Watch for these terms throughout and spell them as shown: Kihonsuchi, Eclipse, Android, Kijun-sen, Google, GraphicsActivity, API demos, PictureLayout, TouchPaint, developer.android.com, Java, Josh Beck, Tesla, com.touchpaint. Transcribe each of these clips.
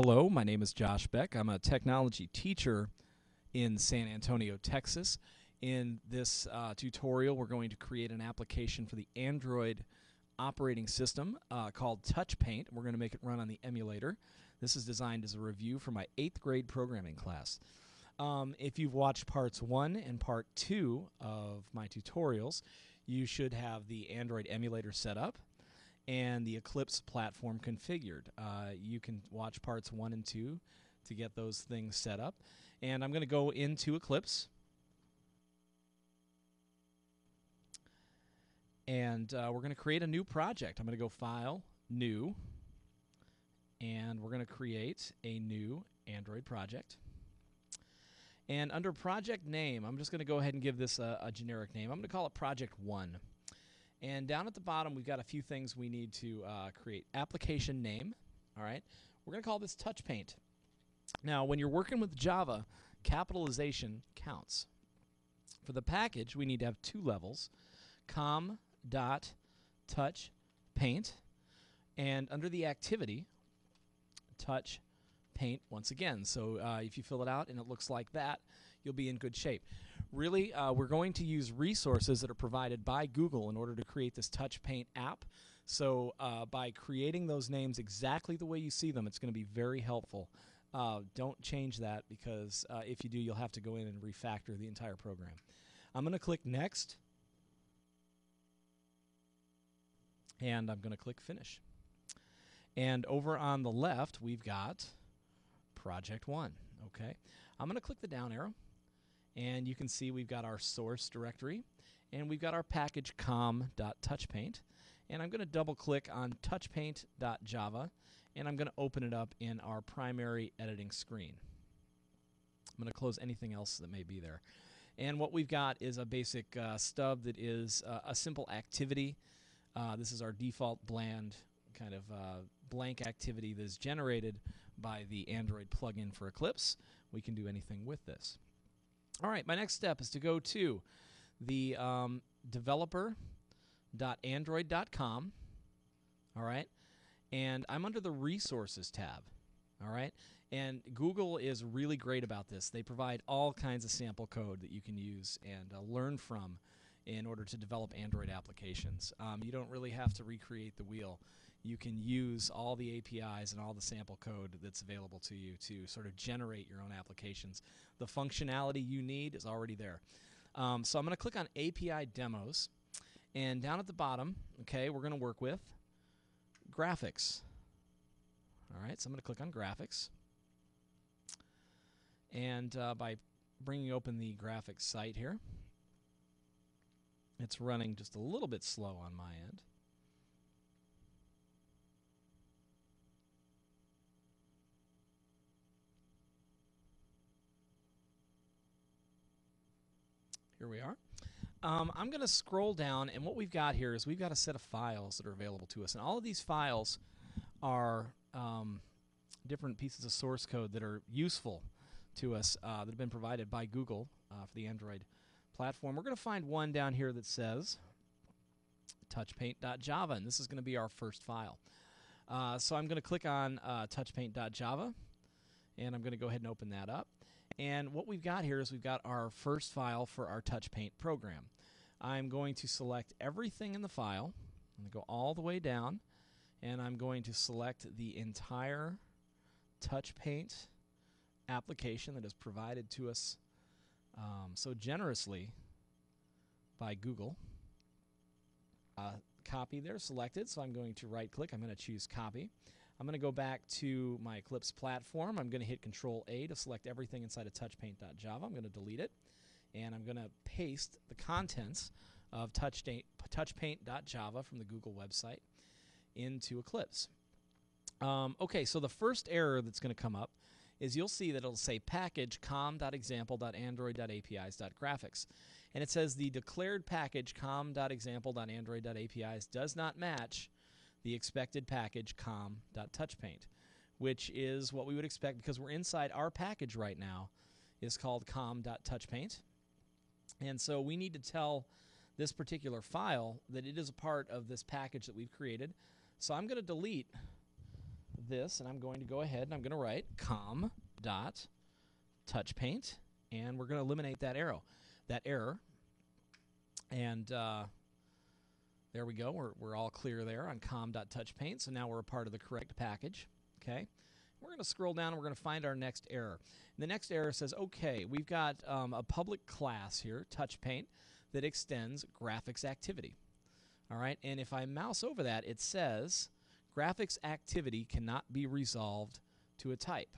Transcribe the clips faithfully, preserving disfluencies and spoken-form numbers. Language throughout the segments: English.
Hello, my name is Josh Beck. I'm a technology teacher in San Antonio, Texas. In this uh, tutorial, we're going to create an application for the Android operating system uh, called TouchPaint. We're going to make it run on the emulator. This is designed as a review for my eighth grade programming class. Um, if you've watched parts one and part two of my tutorials, you should have the Android emulator set up and the Eclipse platform configured. Uh, you can watch parts one and two to get those things set up. And I'm going to go into Eclipse. And uh, we're going to create a new project. I'm going to go File, New. And we're going to create a new Android project. And under project name, I'm just going to go ahead and give this a, a generic name. I'm going to call it Project one. And down at the bottom, we've got a few things we need to uh, create. Application name, all right? We're going to call this TouchPaint. Now, when you're working with Java, capitalization counts. For the package, we need to have two levels, com dot touch paint, and under the activity, TouchPaint once again. So uh, if you fill it out and it looks like that, you'll be in good shape. Really, uh, we're going to use resources that are provided by Google in order to create this TouchPaint app. So uh, by creating those names exactly the way you see them, it's going to be very helpful. Uh, don't change that, because uh, if you do, you'll have to go in and refactor the entire program. I'm going to click Next, and I'm going to click Finish. And over on the left, we've got Project one. Okay, I'm going to click the down arrow. And you can see we've got our source directory, and we've got our package com dot touch paint. And I'm going to double click on touch paint dot java, and I'm going to open it up in our primary editing screen. I'm going to close anything else that may be there. And what we've got is a basic uh, stub that is uh, a simple activity. Uh, this is our default bland kind of uh, blank activity that is generated by the Android plugin for Eclipse. We can do anything with this. All right, my next step is to go to the um, developer dot android dot com, all right, and I'm under the Resources tab, all right, and Google is really great about this. They provide all kinds of sample code that you can use and uh, learn from in order to develop Android applications. Um, you don't really have to recreate the wheel. You can use all the A P Is and all the sample code that's available to you to sort of generate your own applications. The functionality you need is already there. Um, so I'm going to click on A P I demos, and down at the bottom, okay, we're going to work with graphics. All right, so I'm going to click on graphics, and uh, by bringing open the graphics site here, it's running just a little bit slow on my end. Here we are. Um, I'm going to scroll down, and what we've got here is we've got a set of files that are available to us. And all of these files are um, different pieces of source code that are useful to us uh, that have been provided by Google uh, for the Android platform. We're going to find one down here that says touch paint dot java, and this is going to be our first file. Uh, so I'm going to click on uh, touch paint dot java, and I'm going to go ahead and open that up. And what we've got here is we've got our first file for our TouchPaint program. I'm going to select everything in the file. I'm going to go all the way down, and I'm going to select the entire TouchPaint application that is provided to us um, so generously by Google. Uh, copy there selected, so I'm going to right-click. I'm going to choose Copy. I'm going to go back to my Eclipse platform. I'm going to hit control A to select everything inside of touch paint dot java. I'm going to delete it, and I'm going to paste the contents of touch paint dot java from the Google website into Eclipse. Um, okay, so the first error that's going to come up is you'll see that it'll say package com dot example dot android dot apis dot graphics, and it says the declared package com dot example dot android dot apis does not match the expected package com dot touch paint, which is what we would expect, because we're inside our package right now is called com dot touch paint, and so we need to tell this particular file that it is a part of this package that we've created. So I'm going to delete this, and I'm going to go ahead and I'm going to write com dot touchpaint, and we're going to eliminate that arrow, that error. And uh, there we go. We're, we're all clear there on com dot touchpaint. So now we're a part of the correct package. Okay. We're going to scroll down and we're going to find our next error. And the next error says, okay, we've got um, a public class here, TouchPaint, that extends GraphicsActivity. All right. And if I mouse over that, it says GraphicsActivity cannot be resolved to a type.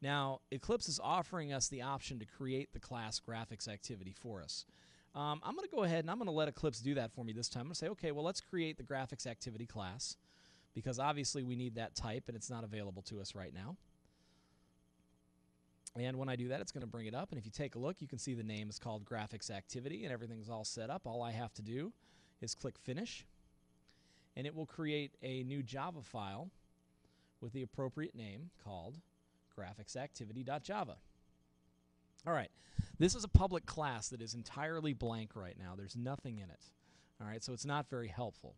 Now, Eclipse is offering us the option to create the class GraphicsActivity for us. Um, I'm going to go ahead and I'm going to let Eclipse do that for me this time. I'm going to say, okay, well, let's create the GraphicsActivity class, because obviously we need that type and it's not available to us right now. And when I do that, it's going to bring it up. And if you take a look, you can see the name is called GraphicsActivity and everything's all set up. All I have to do is click Finish, and it will create a new Java file with the appropriate name called GraphicsActivity dot java. All right. This is a public class that is entirely blank right now. There's nothing in it. All right, so it's not very helpful.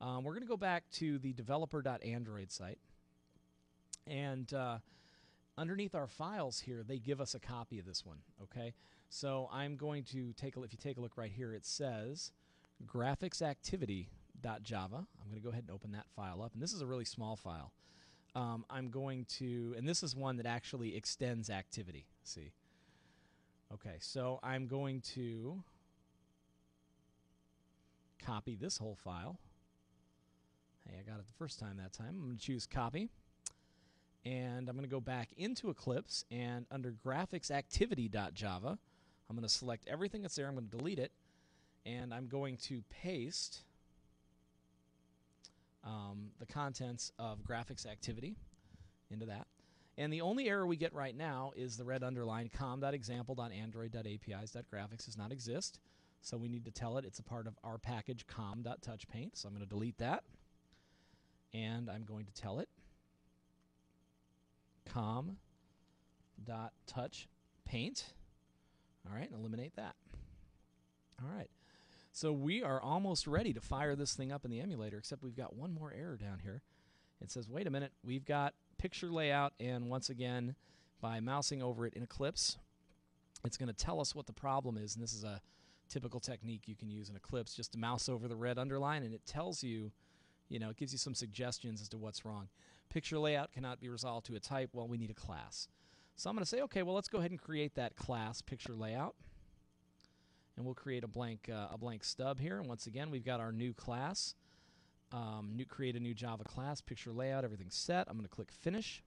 Um, we're going to go back to the developer dot android site. And uh, underneath our files here, they give us a copy of this one. Okay, so I'm going to take a look. If you take a look right here, it says GraphicsActivity dot java. I'm going to go ahead and open that file up. And this is a really small file. Um, I'm going to, and this is one that actually extends activity. See? Okay, so I'm going to copy this whole file. Hey, I got it the first time that time. I'm going to choose Copy. And I'm going to go back into Eclipse, and under GraphicsActivity dot java, I'm going to select everything that's there. I'm going to delete it. And I'm going to paste um, the contents of GraphicsActivity into that. And the only error we get right now is the red underline, com dot example dot android dot A P Is dot graphics does not exist. So we need to tell it it's a part of our package, com dot touchpaint. So I'm going to delete that. And I'm going to tell it com dot touchpaint. All right, and eliminate that. All right. So we are almost ready to fire this thing up in the emulator, except we've got one more error down here. It says, wait a minute, we've got Picture Layout, and once again, by mousing over it in Eclipse, it's going to tell us what the problem is. And this is a typical technique you can use in Eclipse, just to mouse over the red underline, and it tells you, you know, it gives you some suggestions as to what's wrong. Picture Layout cannot be resolved to a type. Well, we need a class. So I'm going to say, okay, well, let's go ahead and create that class, Picture Layout, and we'll create a blank uh, a blank stub here. And once again, we've got our new class. Um, new, create a new Java class, Picture Layout, everything's set. I'm going to click Finish.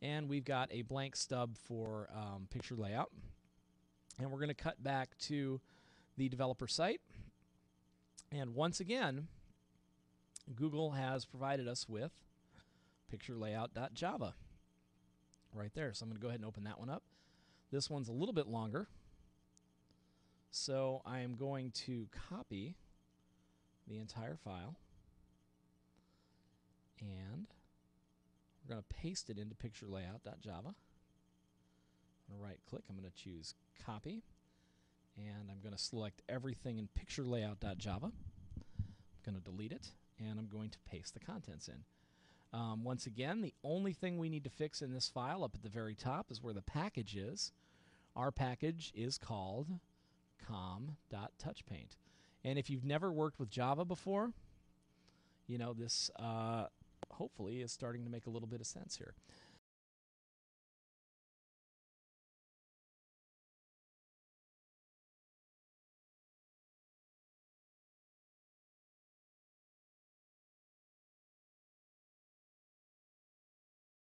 And we've got a blank stub for um, Picture Layout. And we're going to cut back to the developer site. And once again, Google has provided us with PictureLayout.java right there. So I'm going to go ahead and open that one up. This one's a little bit longer. So I am going to copy the entire file, and we're going to paste it into PictureLayout.java. I'm going to right click, I'm going to choose Copy, and I'm going to select everything in PictureLayout.java. I'm going to delete it, and I'm going to paste the contents in. Um, once again, the only thing we need to fix in this file up at the very top is where the package is. Our package is called com dot touchpaint. And if you've never worked with Java before, you know, this uh, hopefully is starting to make a little bit of sense here.